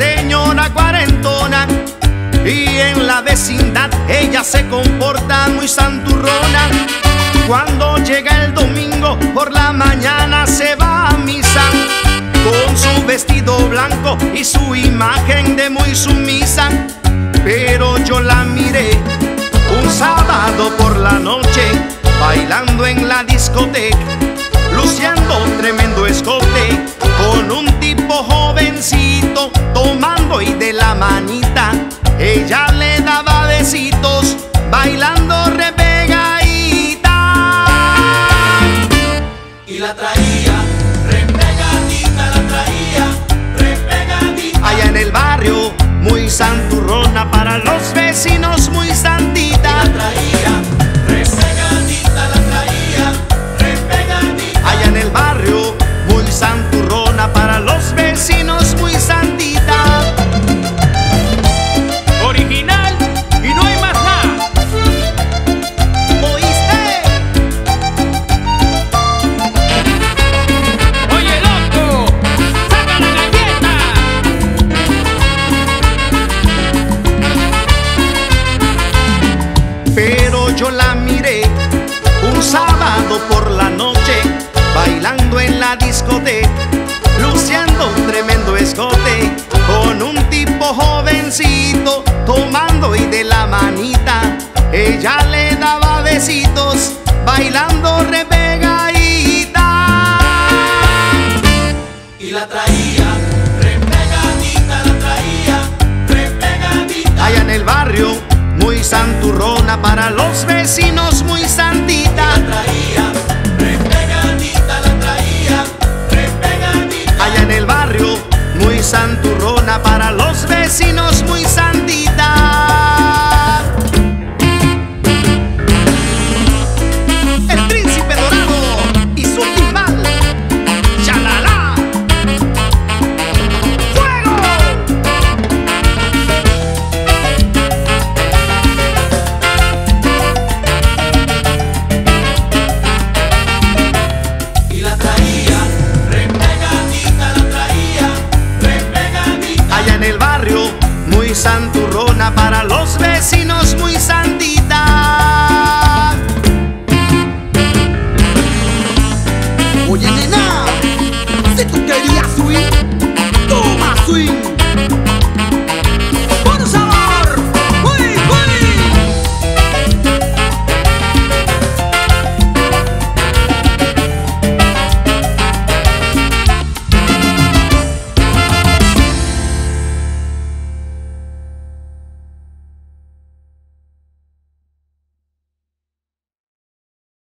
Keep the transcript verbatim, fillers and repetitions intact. señora cuarentona, y en la vecindad ella se comporta muy santurrona. Cuando llega el domingo por la mañana se va a misa, con su vestido blanco y su imagen de muy sumisa. Pero yo la miré un sábado por la noche bailando en la discoteca, luciendo tremendo escote con un tipo jovencito, tomando y de la manita ella le daba besitos, bailando repegadita. Y la traía repegadita, la traía repegadita. Allá en el barrio muy santurrona, para los vecinos muy santita. Y la traía repegadita, la traía repegadita. Allá en el barrio muy santurrona, para los vecinos muy santita. Original y no hay más nada. ¿Oíste? Oye, loco, saca la galleta. Pero yo la miré un sábado por la noche bailando en la discoteca, luciendo un tremendo escote con un tipo jovencito, tomando y de la manita ella le daba besitos, bailando repegadita. Y la traía repegadita, la traía repegadita. Allá en el barrio muy santurrona, para los vecinos